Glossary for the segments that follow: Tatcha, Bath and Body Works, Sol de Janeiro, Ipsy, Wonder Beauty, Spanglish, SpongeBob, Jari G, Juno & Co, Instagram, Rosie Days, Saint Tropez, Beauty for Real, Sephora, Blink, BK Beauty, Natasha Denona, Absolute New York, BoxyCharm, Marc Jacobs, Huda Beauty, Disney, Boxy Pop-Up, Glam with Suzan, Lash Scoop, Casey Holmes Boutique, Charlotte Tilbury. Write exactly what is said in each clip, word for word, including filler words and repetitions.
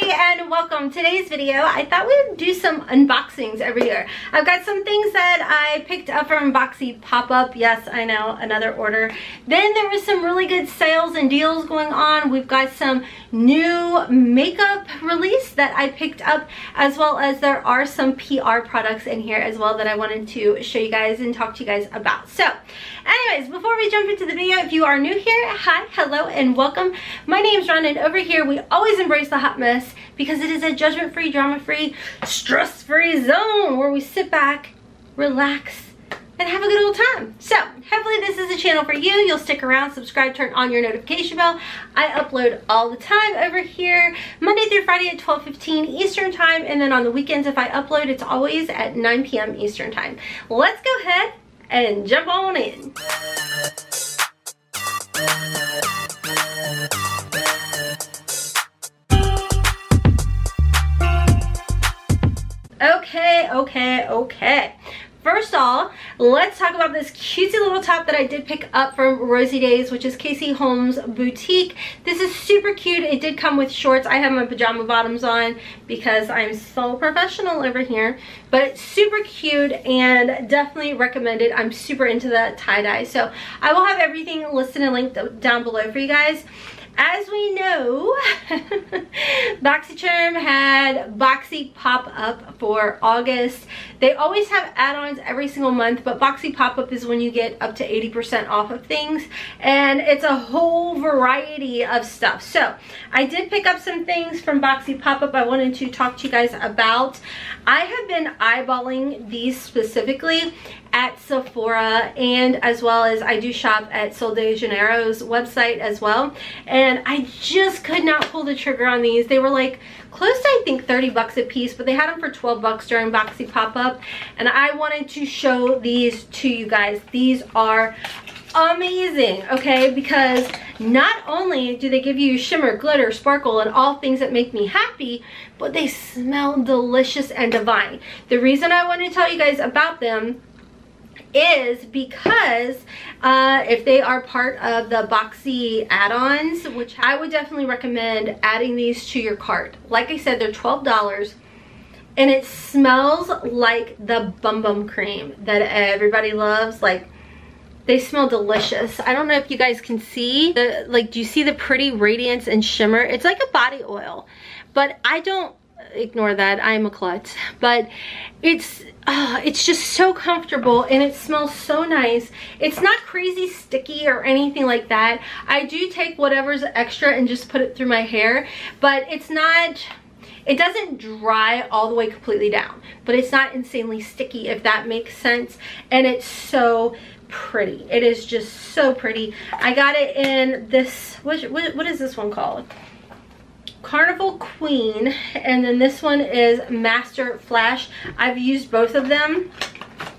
everybody, and welcome. Today's video, I thought we would do some unboxings every year. I've got some things that I picked up from Boxy Pop-Up. Yes, I know, another order. Then there was some really good sales and deals going on. We've got some new makeup release that I picked up, as well as there are some P R products in here as well that I wanted to show you guys and talk to you guys about. So anyways, before we jump into the video, if you are new here, hi, hello, and welcome. My name's Ron, and over here we always embrace the hot mess because it is a judgment-free, drama-free, stress-free zone where we sit back, relax, and have a good old time. So hopefully this is a channel for you. You'll stick around, subscribe, turn on your notification bell. I upload all the time over here, Monday through Friday at twelve fifteen Eastern time, and then on the weekends if I upload, it's always at nine p m Eastern time. Let's go ahead and jump on in. Okay, okay, okay. First of all, let's talk about this cutesy little top that I did pick up from Rosie Days, which is Casey Holmes Boutique. This is super cute. It did come with shorts. I have my pajama bottoms on because I'm so professional over here. But super cute and definitely recommended. I'm super into that tie-dye. So I will have everything listed and linked down below for you guys. As we know, BoxyCharm had Boxy Pop-Up for August. They always have add-ons every single month, but Boxy Pop-Up is when you get up to eighty percent off of things, and it's a whole variety of stuff. So I did pick up some things from Boxy Pop-Up I wanted to talk to you guys about. I have been eyeballing these specifically at Sephora, and as well as I do shop at Sol de Janeiro's website as well, and I just could not pull the trigger on these. They were like close to, I think, thirty bucks a piece, but they had them for twelve bucks during Boxy Pop-Up, and I wanted to show these to you guys. These are amazing, okay, because not only do they give you shimmer, glitter, sparkle, and all things that make me happy, but they smell delicious and divine. The reason I want to tell you guys about them is because uh, if they are part of the Boxy add-ons, which I would definitely recommend adding these to your cart. Like I said, they're twelve dollars, and it smells like the Bum Bum Cream that everybody loves. Like, they smell delicious. I don't know if you guys can see the, like, do you see the pretty radiance and shimmer? It's like a body oil, but I don't ignore that, I'm a klutz, but it's uh, it's just so comfortable, and it smells so nice. It's not crazy sticky or anything like that. I do take whatever's extra and just put it through my hair, but it's not, it doesn't dry all the way completely down, but it's not insanely sticky, if that makes sense. And it's so pretty. It is just so pretty. I got it in this, what, what, what is this one called? Carnival Queen, and then this one is Master Flash. I've used both of them,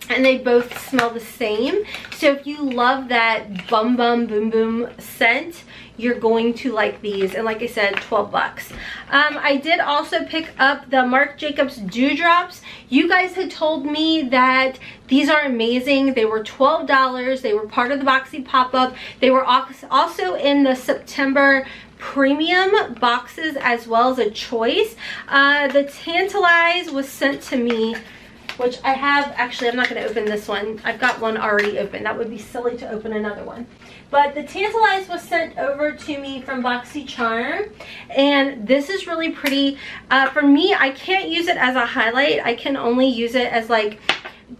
and they both smell the same. So if you love that Bum Bum Boom Boom scent, you're going to like these. And like I said, twelve bucks. Um, I did also pick up the Marc Jacobs Dewdrops. You guys had told me that these are amazing. They were twelve dollars. They were part of the Boxy Pop-Up. They were also in the September premium boxes as well as a choice. Uh, the Tantalize was sent to me, which I have, actually, I'm not going to open this one. I've got one already open. That would be silly to open another one. But the Tantalize was sent over to me from BoxyCharm, and this is really pretty. Uh, for me, I can't use it as a highlight. I can only use it as, like,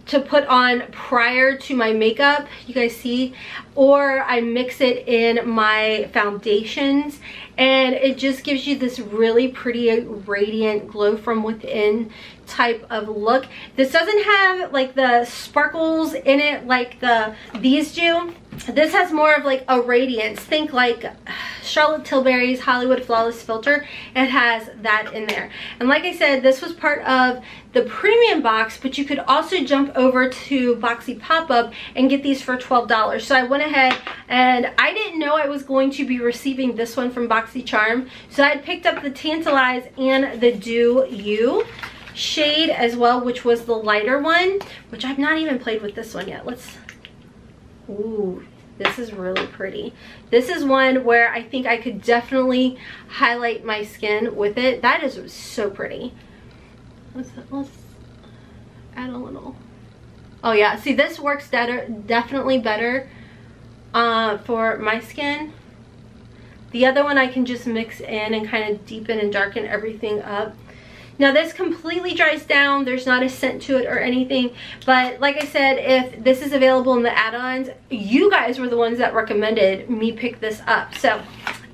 to put on prior to my makeup, you guys see, or I mix it in my foundations, and it just gives you this really pretty radiant glow from within type of look. This doesn't have like the sparkles in it like the these do. This has more of like a radiance. Think like Charlotte Tilbury's Hollywood Flawless Filter. It has that in there. And like I said, this was part of the premium box, but you could also jump over to Boxy Pop-Up and get these for twelve dollars. So I went ahead, and I didn't know I was going to be receiving this one from BoxyCharm. So I picked up the Tantalize and the Do You shade as well, which was the lighter one, which I've not even played with this one yet. Let's... Ooh, This is really pretty. This is one where I think I could definitely highlight my skin with it. That is so pretty. Let's, let's add a little. Oh yeah, see, this works better, definitely better uh, for my skin. The other one I can just mix in and kind of deepen and darken everything up. Now this completely dries down. There's not a scent to it or anything. But like I said, if this is available in the add-ons, you guys were the ones that recommended me pick this up. So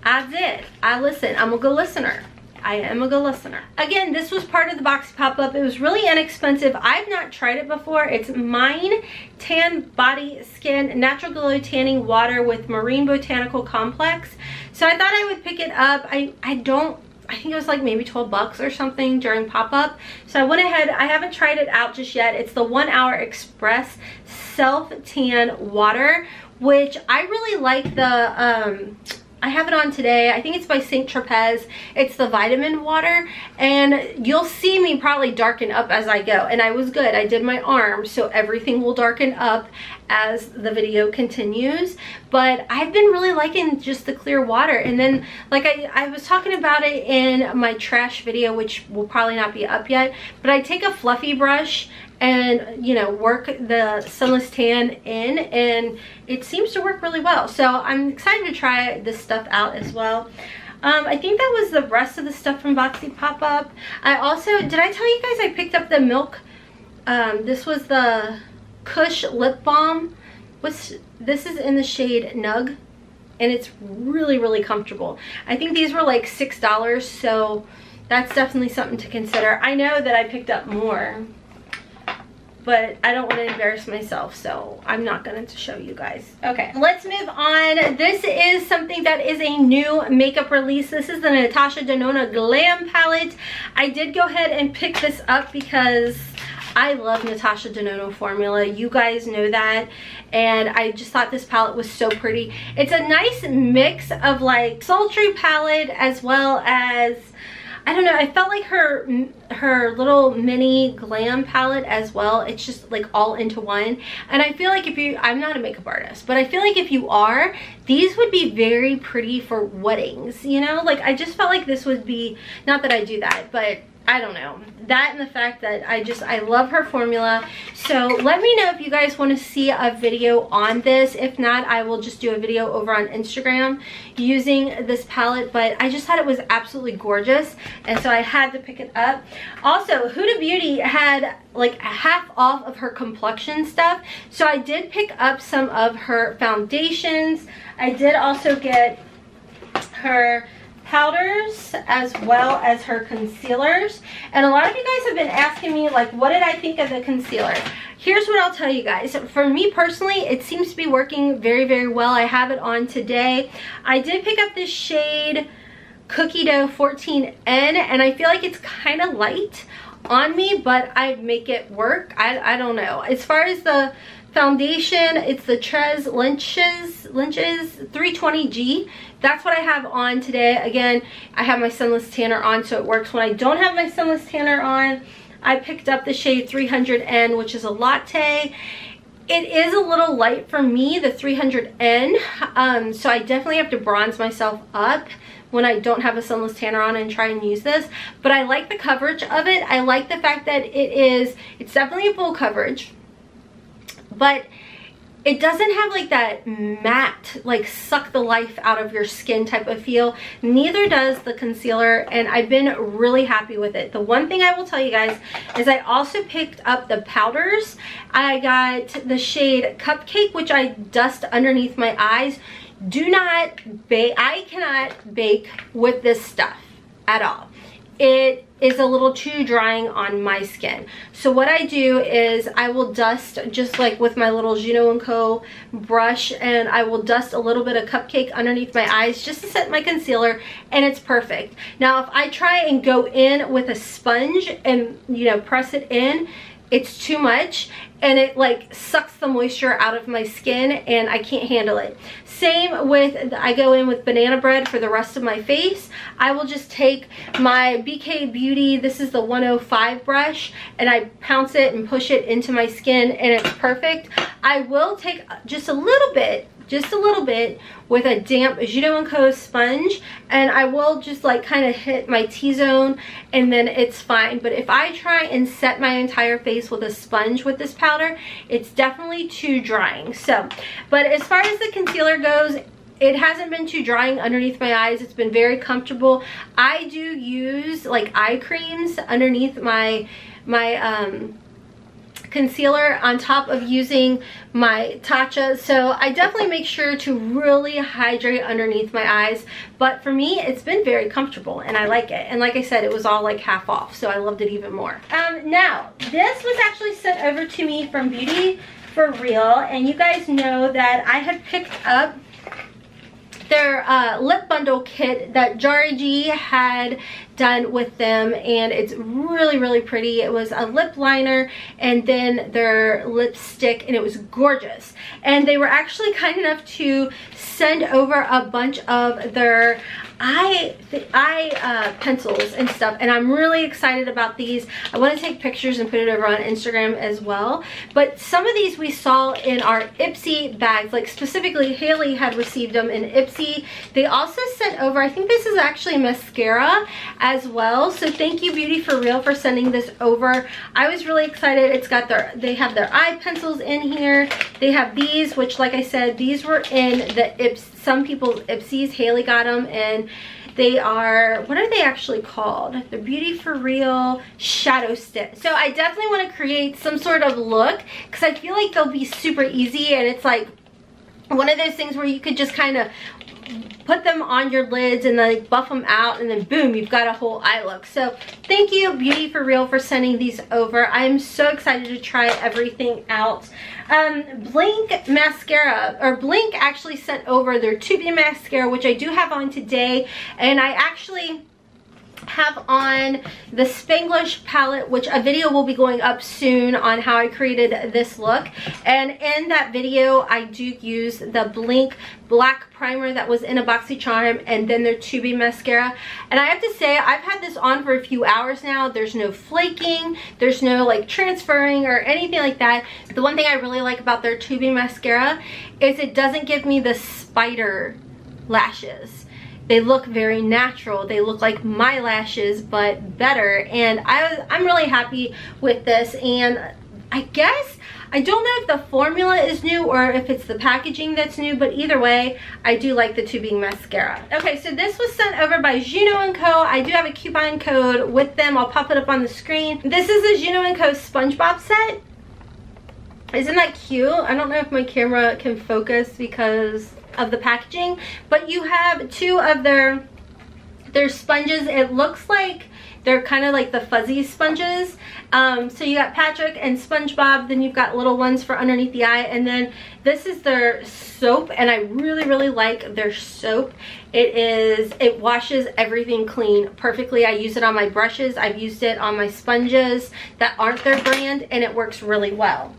I did. I listen. I'm a good listener. I am a good listener. Again, this was part of the Boxy Pop-Up. It was really inexpensive. I've not tried it before. It's Mine Tan Body Skin Natural Glow Tanning Water with Marine Botanical Complex. So I thought I would pick it up. I, I don't... I think it was like maybe twelve bucks or something during pop-up. So I went ahead. I haven't tried it out just yet. It's the One Hour Express Self Tan Water, which I really like the, um, I have it on today. I think it's by Saint Tropez. It's the vitamin water, and you'll see me probably darken up as I go. And I was good. I did my arm, so everything will darken up as the video continues. But I've been really liking just the clear water. And then, like I, I was talking about it in my trash video, which will probably not be up yet, but I take a fluffy brush and, you know, work the sunless tan in, and it seems to work really well. So I'm excited to try this stuff out as well. Um, I think that was the rest of the stuff from Boxy Pop-Up. I also, did I tell you guys I picked up the Milk? Um, this was the Kush Lip Balm. What's, this is in the shade Nug, and it's really, really comfortable. I think these were like six dollars, so that's definitely something to consider. I know that I picked up more, but I don't want to embarrass myself, so I'm not going to show you guys. Okay, let's move on. This is something that is a new makeup release. This is the Natasha Denona Glam Palette. I did go ahead and pick this up because I love Natasha Denona formula. You guys know that. And I just thought this palette was so pretty. It's a nice mix of like sultry palette as well as, I don't know, I felt like her her little mini glam palette as well. It's just like all into one. And I feel like if you, I'm not a makeup artist, but I feel like if you are, these would be very pretty for weddings, you know? Like I just felt like this would be, not that I do that, but I don't know, that and the fact that I just, I love her formula. So let me know if you guys want to see a video on this. If not, I will just do a video over on Instagram using this palette, but I just thought it was absolutely gorgeous, and so I had to pick it up. Also, Huda Beauty had like half off of her complexion stuff, so I did pick up some of her foundations. I did also get her powders as well as her concealers. And a lot of you guys have been asking me like, what did I think of the concealer? Here's what I'll tell you guys. For me personally, it seems to be working very, very well. I have it on today. I did pick up this shade Cookie Dough fourteen N, and I feel like it's kind of light on me, but I make it work. I, I don't know. As far as the foundation, it's the Tres Lynch's Lynch's three twenty G. That's what I have on today. Again, I have my sunless tanner on, so it works. When I don't have my sunless tanner on, I picked up the shade three hundred N, which is a latte. It is a little light for me, the three hundred N, um, so I definitely have to bronze myself up when I don't have a sunless tanner on and try and use this. But I like the coverage of it. I like the fact that it is, it's definitely a full coverage, but it doesn't have like that matte, like suck the life out of your skin type of feel. Neither does the concealer, and I've been really happy with it. The one thing I will tell you guys is I also picked up the powders. I got the shade Cupcake, which I dust underneath my eyes. Do not bake, I cannot bake with this stuff at all. It is a little too drying on my skin. So what I do is I will dust just like with my little Juno and Co brush, and I will dust a little bit of Cupcake underneath my eyes just to set my concealer, and it's perfect. Now if I try and go in with a sponge and, you know, press it in, it's too much, and it like sucks the moisture out of my skin, and I can't handle it. Same with, I go in with banana bread for the rest of my face. I will just take my B K Beauty, this is the one oh five brush, and I pounce it and push it into my skin, and it's perfect. I will take just a little bit just a little bit with a damp Juno and Co sponge, and I will just like kind of hit my T-zone and then it's fine. But if I try and set my entire face with a sponge with this powder, it's definitely too drying. So, but as far as the concealer goes, it hasn't been too drying underneath my eyes. It's been very comfortable. I do use like eye creams underneath my my um concealer on top of using my Tatcha, so I definitely make sure to really hydrate underneath my eyes. But for me, it's been very comfortable and I like it, and like I said, it was all like half off, so I loved it even more. Um now, this was actually sent over to me from Beauty for Real, and you guys know that I had picked up their uh, lip bundle kit that Jari G had done with them, and it's really really pretty. It was a lip liner and then their lipstick, and it was gorgeous. And they were actually kind enough to send over a bunch of their eye the eye uh, pencils and stuff, and I'm really excited about these. I want to take pictures and put it over on Instagram as well. But some of these we saw in our Ipsy bags, like specifically Haley had received them in Ipsy. They also sent over, I think this is actually mascara as well, so thank you Beauty for Real for sending this over. I was really excited. It's got their, they have their eye pencils in here. They have these, which like I said, these were in the Ips, some people's Ipsies. Haley got them, and they are, what are they actually called? The Beauty for Real shadow stick. So I definitely want to create some sort of look because I feel like they'll be super easy, and it's like one of those things where you could just kind of put them on your lids and then like buff them out, and then boom, you've got a whole eye look. So thank you Beauty for Real for sending these over. I'm so excited to try everything out. Um, Blink mascara, or Blink actually sent over their tubing mascara, which I do have on today, and I actually have on the Spanglish palette, which a video will be going up soon on how I created this look. And in that video, I do use the Blink black primer that was in a BoxyCharm and then their tubing mascara. And I have to say, I've had this on for a few hours now. There's no flaking, there's no like transferring or anything like that. The one thing I really like about their tubing mascara is it doesn't give me the spider lashes. They look very natural. They look like my lashes, but better. And I was, I'm really happy with this. And I guess, I don't know if the formula is new or if it's the packaging that's new, but either way, I do like the tubing mascara. Okay, so this was sent over by Juno and Co. I do have a coupon code with them. I'll pop it up on the screen. This is a Juno and Co SpongeBob set. Isn't that cute? I don't know if my camera can focus because of the packaging, but you have two of their their sponges. It looks like they're kind of like the fuzzy sponges. Um, so you got Patrick and SpongeBob, then you've got little ones for underneath the eye, and then this is their soap, and I really really like their soap. It is, it washes everything clean perfectly. I use it on my brushes, I've used it on my sponges that aren't their brand, and it works really well.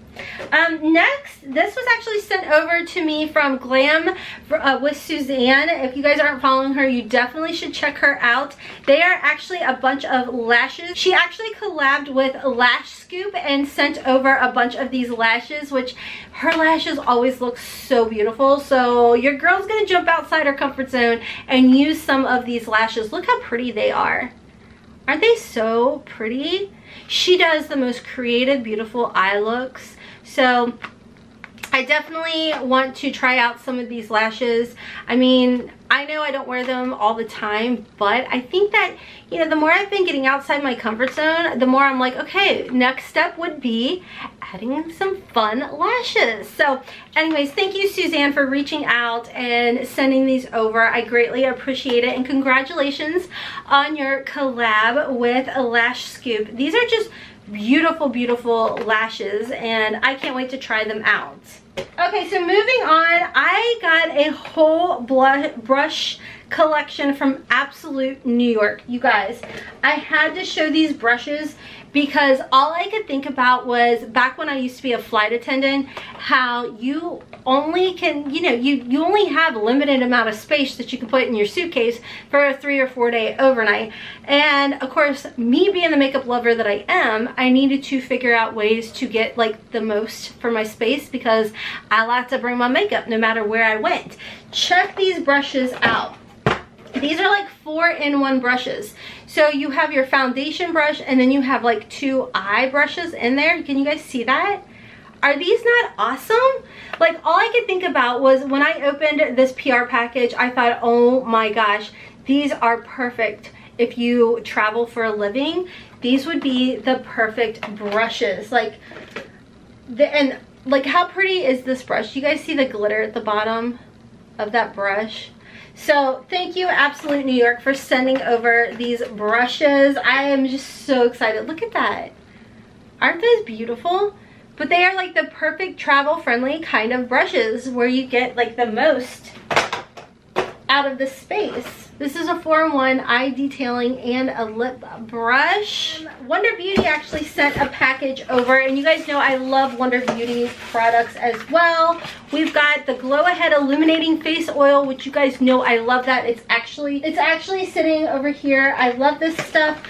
Um, next, this was actually sent over to me from Glam uh, with Suzan. If you guys aren't following her, you definitely should check her out. They are actually a bunch of lashes. She actually collabed with Lash Scoop and sent over a bunch of these lashes, which her lashes always look so beautiful. So your girl's gonna jump outside her comfort zone and use some of these lashes. Look how pretty they are. Aren't they so pretty? She does the most creative, beautiful eye looks. So I definitely want to try out some of these lashes. I mean, I know I don't wear them all the time, but I think that, you know, the more I've been getting outside my comfort zone, the more I'm like, okay, next step would be adding some fun lashes. So anyways, thank you Suzanne for reaching out and sending these over. I greatly appreciate it, and congratulations on your collab with Lash Scoop. These are just beautiful beautiful lashes, and I can't wait to try them out. Okay, so moving on, I got a whole blush brush collection from Absolute New York. You guys, I had to show these brushes because all I could think about was back when I used to be a flight attendant, how you only can, you know, you, you only have a limited amount of space that you can put in your suitcase for a three or four day overnight. And of course, me being the makeup lover that I am, I needed to figure out ways to get like the most for my space, because I like to bring my makeup no matter where I went. Check these brushes out. These are like four in one brushes. So you have your foundation brush, and then you have like two eye brushes in there. Can you guys see that? Are these not awesome? Like, all I could think about was when I opened this P R package, I thought, oh my gosh, these are perfect. If you travel for a living, these would be the perfect brushes. Like, the, and like, how pretty is this brush? You guys see the glitter at the bottom of that brush? So thank you, Absolute New York, for sending over these brushes. I am just so excited. Look at that. Aren't those beautiful? But they are like the perfect travel friendly kind of brushes where you get like the most out of the space. This is a four in one eye detailing and a lip brush. Wonder Beauty actually sent a package over, and you guys know I love Wonder Beauty products as well. We've got the Glow Ahead Illuminating Face Oil, which you guys know I love that. It's actually, it's actually sitting over here. I love this stuff.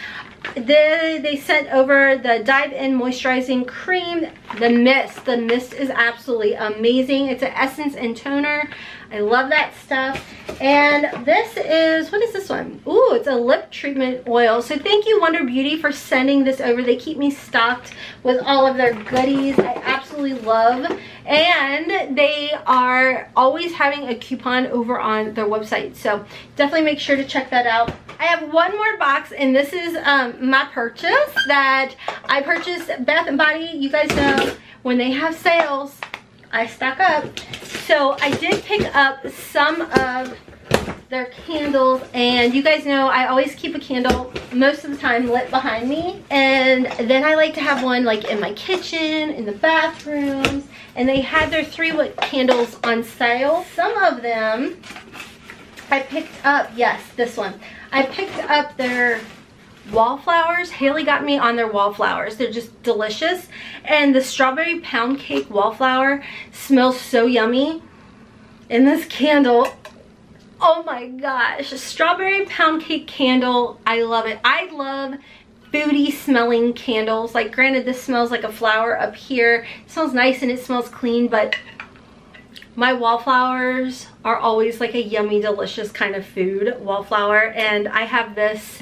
They, they sent over the Dive In Moisturizing Cream, the mist. The mist is absolutely amazing. It's an essence and toner. I love that stuff. And this is, what is this one? Ooh, it's a lip treatment oil. So thank you, Wonder Beauty, for sending this over. They keep me stocked with all of their goodies. I absolutely love. And they are always having a coupon over on their website. So definitely make sure to check that out. I have one more box, and this is um, my purchase that I purchased Bath and Body. You guys know when they have sales, I stock up. So I did pick up some of their candles, and you guys know I always keep a candle most of the time lit behind me, and then I like to have one like in my kitchen, in the bathrooms, and they had their three wick candles on sale. Some of them I picked up, yes, this one. I picked up their wallflowers. Haley got me on their wallflowers. They're just delicious. And the strawberry pound cake wallflower smells so yummy. And this candle, oh my gosh, a strawberry pound cake candle. I love it. I love foodie smelling candles. Like, granted, this smells like a flower up here. It smells nice and it smells clean, but my wallflowers are always like a yummy, delicious kind of food, wallflower. And I have this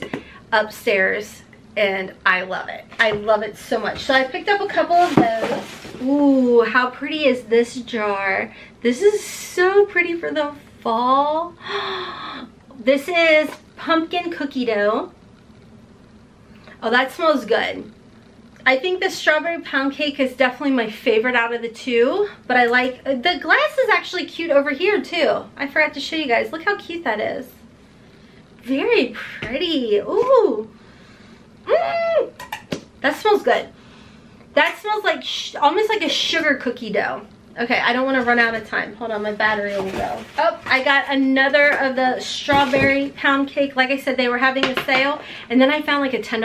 upstairs and I love it. I love it so much. So I picked up a couple of those. Ooh, how pretty is this jar? This is so pretty for the fall. This is pumpkin cookie dough. Oh, that smells good. I think the strawberry pound cake is definitely my favorite out of the two, but I like, the glass is actually cute over here too. I forgot to show you guys. Look how cute that is. Very pretty. Ooh. Mm. That smells good. That smells like, sh almost like a sugar cookie dough. Okay, I don't want to run out of time. Hold on, my battery will go. Oh, I got another of the strawberry pound cake. Like I said, they were having a sale. And then I found like a ten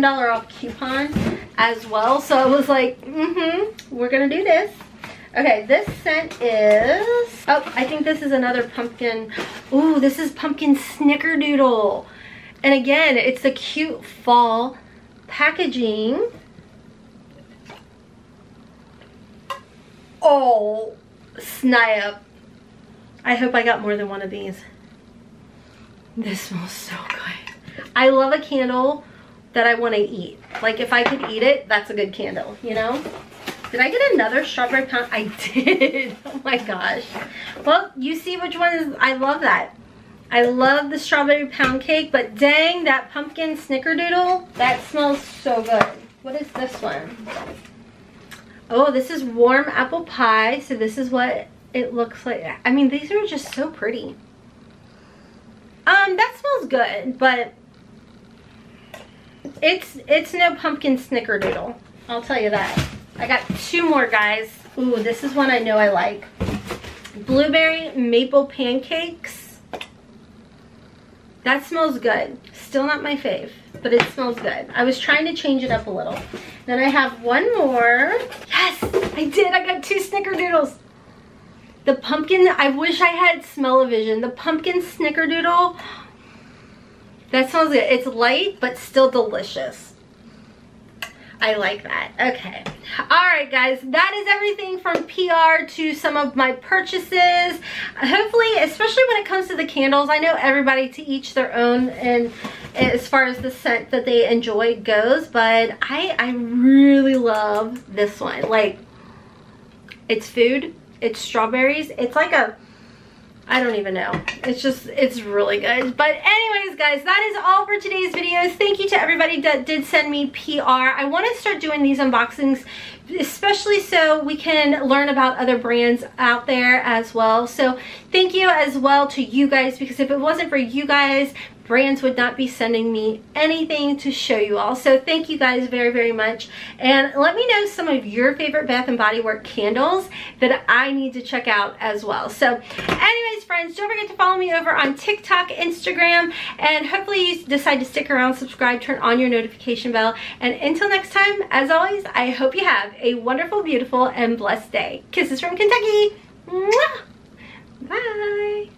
dollar off coupon as well. So I was like, mm-hmm, we're going to do this. Okay, this scent is, oh, I think this is another pumpkin. Ooh, this is pumpkin snickerdoodle. And again, it's the cute fall packaging. Oh, snap. I hope I got more than one of these. This smells so good. I love a candle that I want to eat. Like, if I could eat it, that's a good candle, you know? Did I get another strawberry pound? I did. Oh my gosh. Well, you see which one is, I love that. I love the strawberry pound cake, but dang, that pumpkin snickerdoodle, that smells so good. What is this one? Oh, this is warm apple pie. So this is what it looks like. I mean, these are just so pretty. Um, that smells good, but it's it's no pumpkin snickerdoodle. I'll tell you that. I got two more, guys. Ooh, this is one I know I like. Blueberry maple pancakes. That smells good. Still not my fave, but it smells good. I was trying to change it up a little. Then I have one more. Yes, I did. I got two snickerdoodles. The pumpkin, I wish I had smell-o-vision. The pumpkin snickerdoodle, that smells good. It's light, but still delicious. I like that. Okay. Alright guys, that is everything from P R to some of my purchases. Hopefully, especially when it comes to the candles, I know everybody to each their own and as far as the scent that they enjoy goes, but I, I really love this one. Like, it's food, it's strawberries, it's like a, I don't even know. It's just, it's really good. But anyways, guys, that is all for today's videos. Thank you to everybody that did send me P R. I want to start doing these unboxings, especially so we can learn about other brands out there as well. So thank you as well to you guys, because if it wasn't for you guys, brands would not be sending me anything to show you all. So thank you guys very, very much. And let me know some of your favorite Bath and Body Works candles that I need to check out as well. So anyways, friends, don't forget to follow me over on TikTok, Instagram, and hopefully you decide to stick around, subscribe, turn on your notification bell. And until next time, as always, I hope you have a wonderful, beautiful, and blessed day. Kisses from Kentucky. Mwah! Bye.